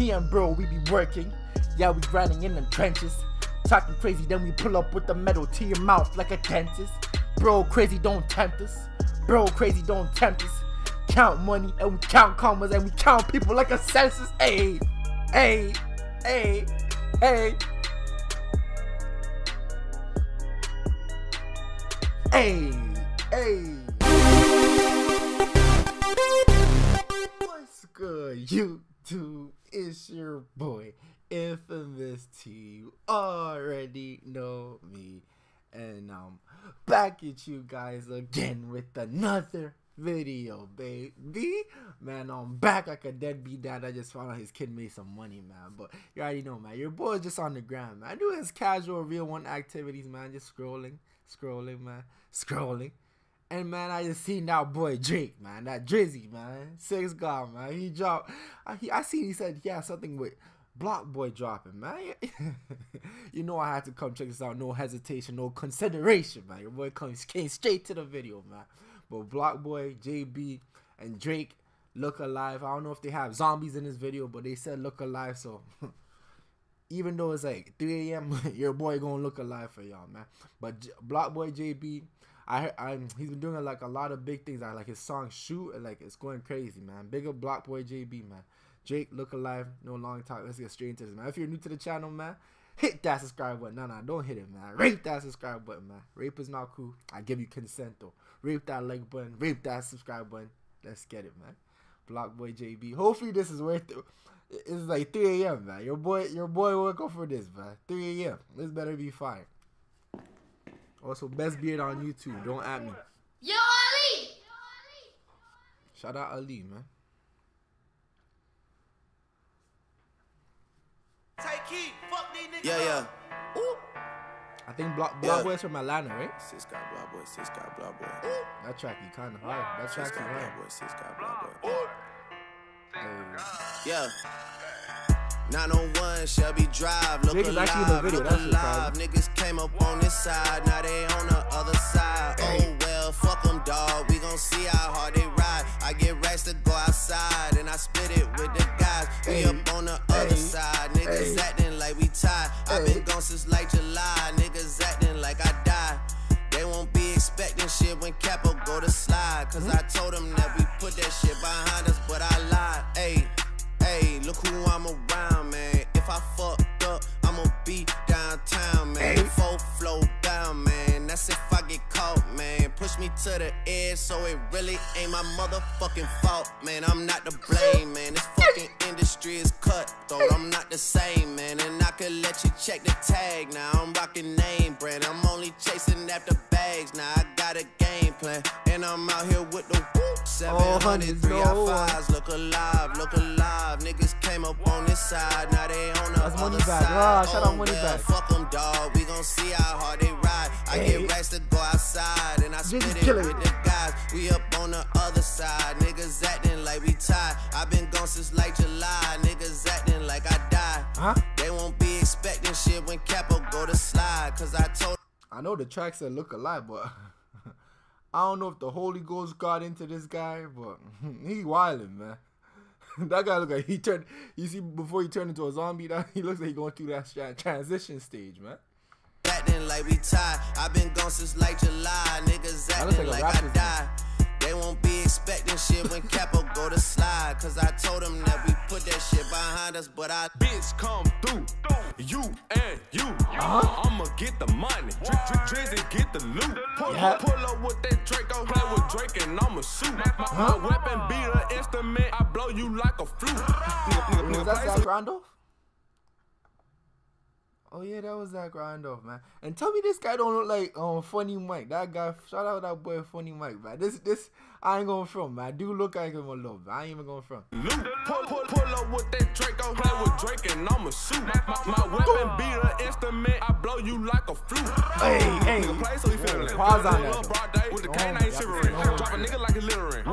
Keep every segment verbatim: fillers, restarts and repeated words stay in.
Me and bro, we be working. Yeah, we grinding in the trenches. Talking crazy, then we pull up with the metal to your mouth like a dentist. Bro, crazy, don't tempt us. Bro, crazy, don't tempt us. Count money, and we count commas, and we count people like a census. Ayy, ayy, ayy, ayy. Hey, hey. What's good, YouTube? It's your boy, Infamous T. You already know me. And I'm back at you guys again with another video, baby. Man, I'm back like a deadbeat dad. I just found out his kid made some money, man. But you already know, man. Your boy's just on the ground, man. I do his casual real one activities, man. Just scrolling. Scrolling, man. Scrolling. And, man, I just seen that boy Drake, man. That Jizzy, man. Six God, man. He dropped. I, he, I seen he said, yeah, something with BlocBoy dropping, man. You know I had to come check this out. No hesitation, no consideration, man. Your boy comes, came straight to the video, man. But BlocBoy, J B, and Drake, Look Alive. I don't know if they have zombies in this video, but they said Look Alive, so... Even though it's like three A M, your boy gonna look alive for y'all, man. But J BlocBoy J B, I, I he's been doing like a lot of big things. I like his song "Shoot," and like it's going crazy, man. Bigger BlocBoy J B, man. Drake, Look Alive, no long talk. Let's get straight into this, man. If you're new to the channel, man, hit that subscribe button. Nah, nah, don't hit it, man. Rape that subscribe button, man. Rape is not cool. I give you consent though. Rape that like button. Rape that subscribe button. Let's get it, man. BlocBoy J B. Hopefully this is worth it. It's like three A M, man. Your boy, your boy woke up for this, man. three A M This better be fire. Also, best beard on YouTube. Don't at me. Yo, Ali! Shout out Ali, man. Yeah, yeah. Ooh. I think Block Block yeah. Boy's from Atlanta, right? Sis got Block Boy, Sis got Block Boy. Ooh. That track you kind of hard. That track you hard. Boy, Sis got Block Boy. Ooh. Yeah. nine oh one Shelby Drive. Look alive, look alive. Niggas came up on this side, now they on the other side. Oh well, fuck them, dog. We gon' see how hard they ride. I get racks to go outside, and I split it with the guys. We up on the other side. Niggas acting like we tied. I been gone since like July. Niggas acting like I died. They won't be expecting shit when Capo go to slide. Cause I told them that we put that shit behind us, but I lied. Hey, hey, look who I'm around, man. If I fucked up, I'ma be downtown, man. Hey. Full flow down, man. That's if I get caught, man. Push me to the edge, so it really ain't my motherfucking fault, man. I'm not to blame, man. This fucking industry is cutthroat. I'm not the same, man. And I could let you check the tag. Now I'm rocking name brand. I'm only chasing after bags. Now I got a game plan, and I'm out here with the whoop. seven hundred three oh, I fives. Look alive, look alive. Niggas came up on this side, now they on the That's other money side. Back. Oh, shout out money well, back. Fuck them, dog. We gon' see how hard they ride. Hey. I get racks to go outside, and I spit it with the guys. We up on the other side. Niggas acting like we tied. I been gone since like July. Niggas acting like I died. Huh? They won't be expecting shit when Capo go to slide. Cause I told. I know the track said Look Alive, but I don't know if the Holy Ghost got into this guy, but he wildin', man. That guy look like he turned, you see, before he turned into a zombie, that, he looks like he going through that transition stage, man. Acting like we tied, I've been gone since like July, niggas acting like, like I died. They won't be expecting shit when Capo go to slide, cause I told them that we put that shit behind us, but I bitch come through, you and you, uh-huh. I'ma get the money, trick trick tricks and get the loot, pull, yeah. pull up with that Drake, I'll play with Drake and I'ma shoot, my, huh? my weapon be the instrument, I blow you like a flute. Was that Zach Randolph? Oh yeah, that was Zach Randolph, man. And tell me this guy don't look like um Funny Mike. That guy, shout out that boy Funny Mike, man. This this I ain't gonna film, man. I do look like him a little bit. I ain't even gonna film. Pull, pull, pull up with that Drake, I'll play with Drake and I'ma shoot. My, my weapon be the instrument, I blow you like a flute. Hey, hey, pause on that. With the canine shivering, drop a nigga like a littering.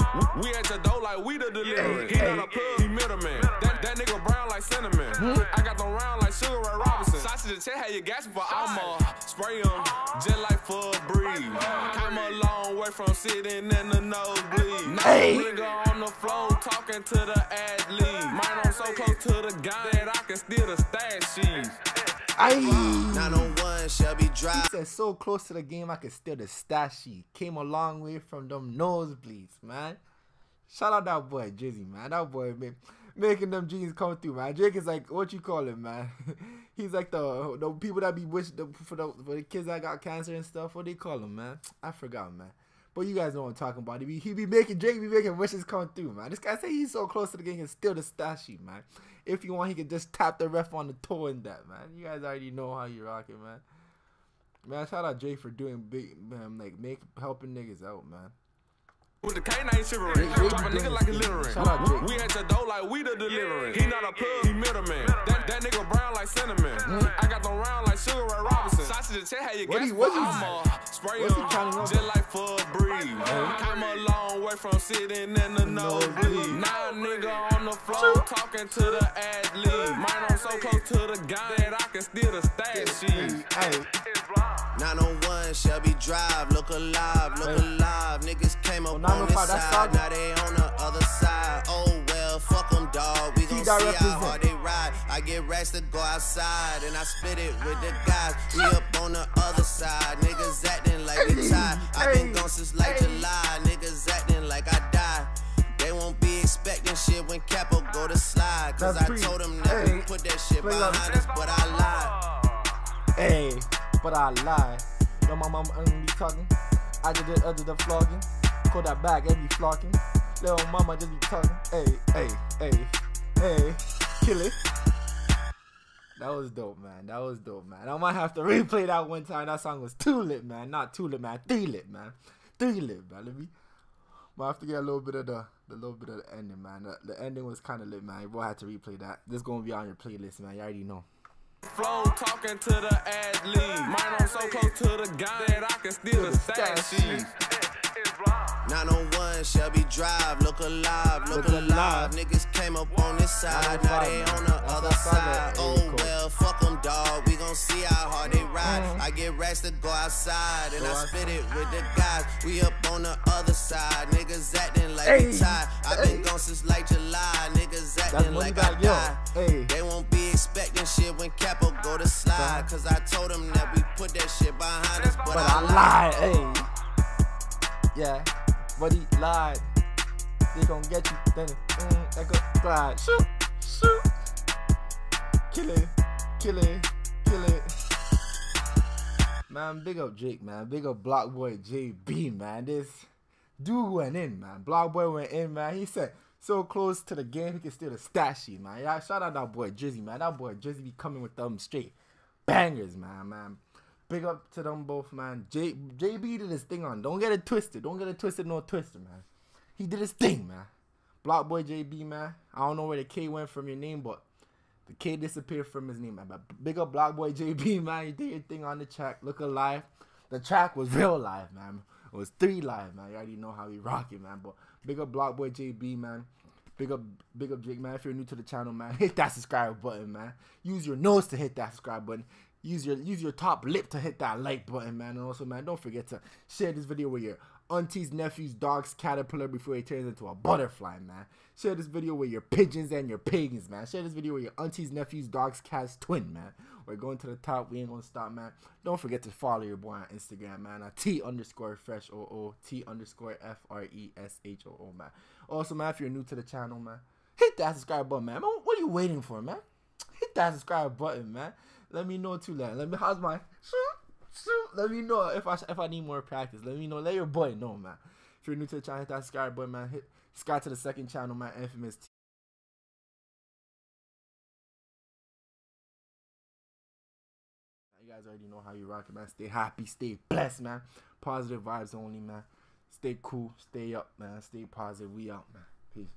We at the door like we the delivering. He not a plug, he middleman. That that nigga brown like. like cinnamon. I got them round like Sugar Ray Robinson. Sausage and check had your gas before I'm a spray them, just like for a breeze. Came a long way from sitting in the nosebleed. Hey. Nigga on the floor talking to the athlete. Mine on so close to the gun that I can steal the stash sheets. nine oh one Shelby Drive. He said so close to the game I could steal the stash sheet. Came a long way from them nosebleeds, man. Shout out that boy Jizzy, man. That boy man, making them jeans come through, man. Drake is like what you call him, man. He's like the the people that be wish the, for the for the kids that got cancer and stuff. What they call him, man? I forgot, man. But you guys know what I'm talking about. He be, he be making Drake be making wishes come through, man. This guy say he's so close to the game and steal the stat sheet, man. If you want, he can just tap the ref on the toe in that, man. You guys already know how you rocking, man. Man, shout out Drake for doing big, man, like make helping niggas out, man. With the canine chivalry, drop a nigga like a littering. Shout out Drake. We at the door like we the delivering. He not a plug, he middleman. That, that nigga brown like cinnamon. I got the round like Sugar Ray Robinson. Sausage and check how you guess what I'm a spray him, just like for a breeze. Came a long way from sitting in the nosebleed. Now nigga on the floor talking to the athlete. Mine on so close to the guy that I can steal the stat sheet. nine oh one Shelby Drive, look alive, look alive. Niggas came up on this side, now they on the other side. Oh well, fuck them dog. We gon' see how hard they ride. I get racks to go outside, and I split it with the guys. We up on the other side. Niggas acting like they tired. I been gone since like July. Niggas acting like I died. They won't be expecting shit when Capo go to slide. Cause That's I free. told them never hey. put that shit behind us, but I lied. Hey, but I lied. Yo, my mama only talking. I just did other than flogging. Call that back and be flocking. Little mama just be talking. Hey, hey, hey, hey, kill it. That was dope, man. That was dope, man. I might have to replay that one time. That song was too lit, man. Not too lit, man. Three lit, man. Three lit, man. Let me. Might have to get a little bit of the, the little bit of the ending, man. The, the ending was kind of lit, man. You boy had to replay that. This gonna be on your playlist, man. You already know. Flow talking to the athlete. Mine on so close to the guy that I can steal the stash sheet. nine oh one Shelby Drive, look alive, look, look alive. alive. Niggas came up on this side, now they on the That's other side. Oh well, fuck them dog. We gon' see how hard they ride. Mm-hmm. I get racks to go outside, and go I spit outside. it with the guys. We up on the other side. Niggas acting like hey. they tired. I been hey. gone since like July. Niggas acting like I died. Hey. They won't be expecting shit when Capo go to slide. Cause I told them that we put that shit behind us, but, but I, I lied. Hey. Yeah, but he lied. They gon' get you, then mm, that go glide. Shoot, shoot. Kill it, kill it, kill it. Man, big up Drake, man. Big up BlocBoy J B, man. This dude went in, man. BlocBoy went in, man. He said, so close to the game, he can steal the stat sheet, man. Yeah, shout out that boy Jizzy, man. That boy Jizzy be coming with them straight bangers, man, man. Big up to them both, man. J JB did his thing on. Don't get it twisted. Don't get it twisted, no twisted, man. He did his thing, man. BlocBoy J B, man. I don't know where the K went from your name, but the K disappeared from his name, man. But big up BlocBoy J B, man. You did your thing on the track. Look alive. The track was real live, man. It was three live, man. You already know how we rocking, man. But big up BlocBoy J B, man. Big up, big up Drake, man. If you're new to the channel, man, hit that subscribe button, man. Use your nose to hit that subscribe button. Use your use your top lip to hit that like button, man. And also, man, don't forget to share this video with your aunties, nephews, dogs, caterpillar before it turns into a butterfly, man. Share this video with your pigeons and your pagans, man. Share this video with your aunties, nephews, dogs, cats, twin, man. We're going to the top. We ain't gonna stop, man. Don't forget to follow your boy on Instagram, man. At T underscore fresh O O T underscore F R E S H O O, man. Also, man, if you're new to the channel, man, hit that subscribe button, man. What are you waiting for, man? Hit that subscribe button, man. Let me know too, man. Let me how's my Let me know if I if I need more practice. Let me know. Let your boy know, man. If you're new to the channel, hit that subscribe button, man. Hit subscribe to the second channel, man. Infamous T. You guys already know how you rocking, man. Stay happy, stay blessed, man. Positive vibes only, man. Stay cool, stay up, man. Stay positive. We out, man. Peace.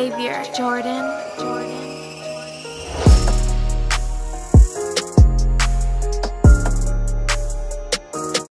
Xavier Jordan. Jordan.